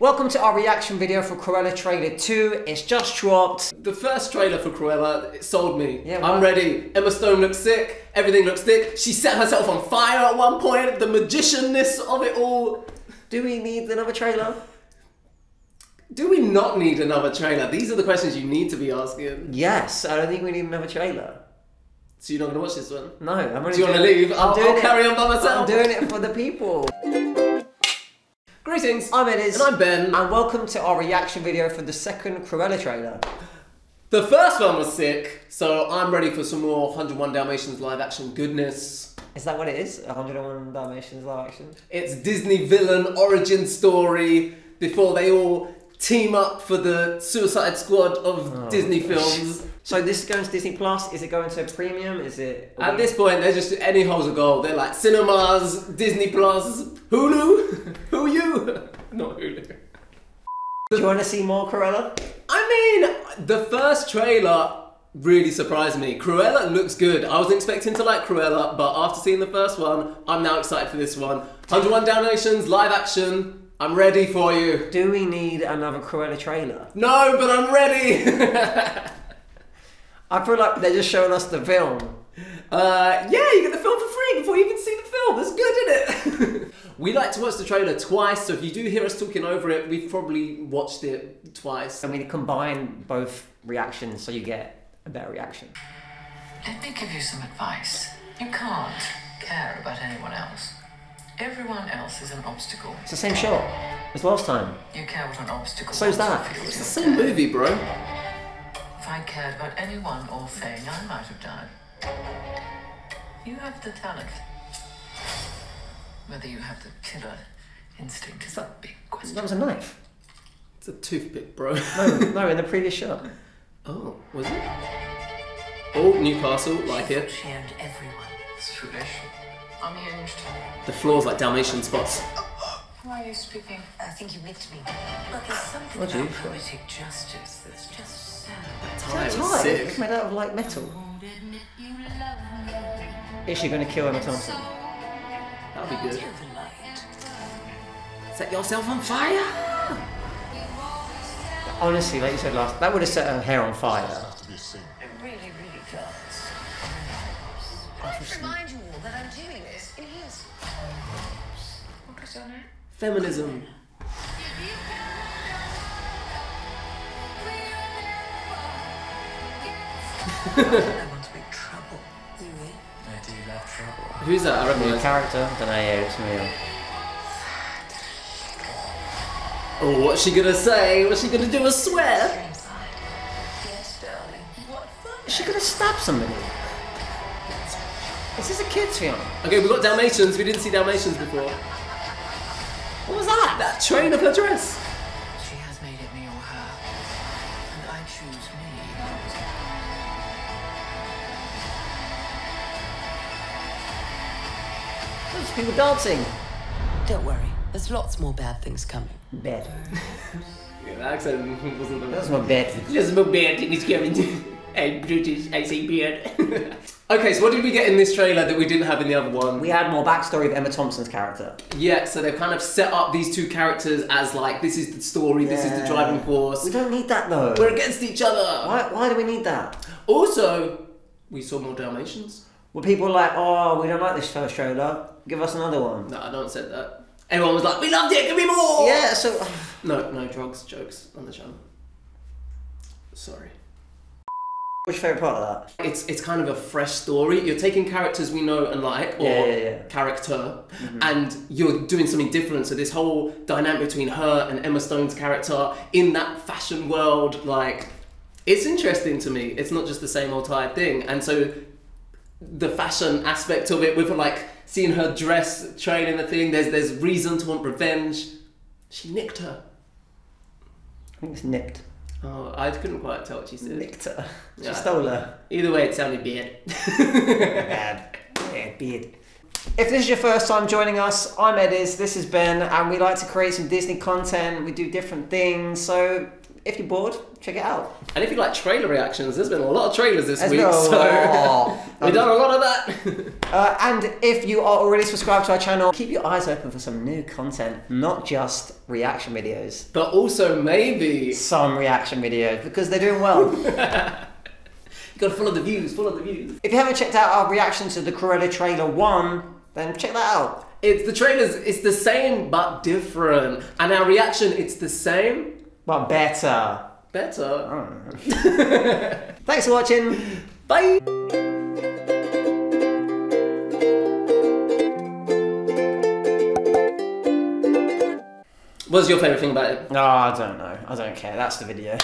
Welcome to our reaction video for Cruella Trailer 2. It's just dropped. The first trailer for Cruella, it sold me. Yeah, I'm ready. Emma Stone looks sick. Everything looks sick. She set herself on fire at one point. The magician-ness of it all. Do we need another trailer? Do we not need another trailer? These are the questions you need to be asking. Yes, I don't think we need another trailer. So you're not going to watch this one? No. I'm only Do you want to leave? I'll carry on by myself. I'm doing it for the people. Greetings, I'm Ediz. And I'm Ben. And welcome to our reaction video for the second Cruella trailer. The first one was sick, so I'm ready for some more 101 Dalmatians live action goodness. Is that what it is? 101 Dalmatians live action? It's Disney villain origin story before they all team up for the Suicide Squad of Disney films. So this is going to Disney Plus, is it going to Premium, is it... At this point, they're just any holes of gold. They're like cinemas, Disney Plus, Hulu, who you? Not Hulu. Do you want to see more Cruella? I mean, the first trailer really surprised me. Cruella looks good. I wasn't expecting to like Cruella, but after seeing the first one, I'm now excited for this one. 101 Dalmatians, live action. I'm ready for you. Do we need another Cruella trailer? No, but I'm ready! I feel like they're just showing us the film. Yeah, you get the film for free before you even see the film. That's good, isn't it? We like to watch the trailer twice, so if you do hear us talking over it, we've probably watched it twice. I mean, combine both reactions so you get a better reaction. Let me give you some advice. You can't care about anyone else. Everyone else is an obstacle. It's the same shot as last time. You care what an obstacle is. So's that. It's the same movie, bro. If I cared about anyone or thing, I might have died. You have the talent. Whether you have the killer instinct is that big question. That was a knife. It's a toothpick, bro. No, in the previous shot. Oh, was it? Oh, Newcastle, like it. She owned everyone. It's foolish. Unhinged. The floor's like Dalmatian spots. Why are you speaking? I think you missed me. But there's something about poetic justice that's just sad. It's sick. It's made out of like metal. Is she going to kill Emma Thompson? That would be good. Set yourself on fire! Honestly, like you said last, that would have set her hair on fire. It really, really does. I must remind you all that I'm doing this in his. What was your name? Feminism. I want to make trouble. You mean? I do love trouble. Who's that? I remember the character. Don't know. Yeah, it's me. Oh, what's she gonna say? What's she gonna do? A swear? Yes, darling. What? Is she gonna stab somebody? Is this a kid's film? Okay, we've got Dalmatians. We didn't see Dalmatians before. What was that? That train of her dress. She has made it me or her. And I choose me. There's people dancing. Don't worry. There's lots more bad things coming. Bad. Yeah, that accent wasn't the best. That's my bad. There's more bad things coming. I'm British, I say beard. Okay, so what did we get in this trailer that we didn't have in the other one? We had more backstory of Emma Thompson's character. Yeah, so they've kind of set up these two characters as like, this is the story, this is the driving force. We don't need that though. We're against each other. Why do we need that? Also, we saw more Dalmatians. Were people like, oh, we don't like this first trailer, give us another one? No, I don't say that. Everyone was like, we loved it, give me more! Yeah, so... no, drugs, jokes on the channel. Sorry. What's your favourite part of that? It's kind of a fresh story. You're taking characters we know and like, or character, and you're doing something different. So this whole dynamic between her and Emma Stone's character in that fashion world, like, it's interesting to me. It's not just the same old tired thing. And so the fashion aspect of it, with like seeing her dress, training the thing, there's reason to want revenge. She nicked her. I think it's nipped. Oh, I couldn't quite tell what she said. Nicked her. She stole her. Either way, it sounded bad. Bad. Yeah, bad. If this is your first time joining us, I'm Ediz, this is Ben, and we like to create some Disney content. We do different things, so... if you're bored, check it out. And if you like trailer reactions, there's been a lot of trailers this week, so we've done a lot of that. And if you are already subscribed to our channel, keep your eyes open for some new content, not just reaction videos. But also maybe some reaction videos, because they're doing well. You've got to follow the views, follow the views. If you haven't checked out our reaction to the Cruella Trailer 1, then check that out. It's the trailers, it's the same but different. And our reaction, it's the same. But better. Better? I don't know. Thanks for watching. Bye. What's your favourite thing about it? Oh, I don't know. I don't care. That's the video.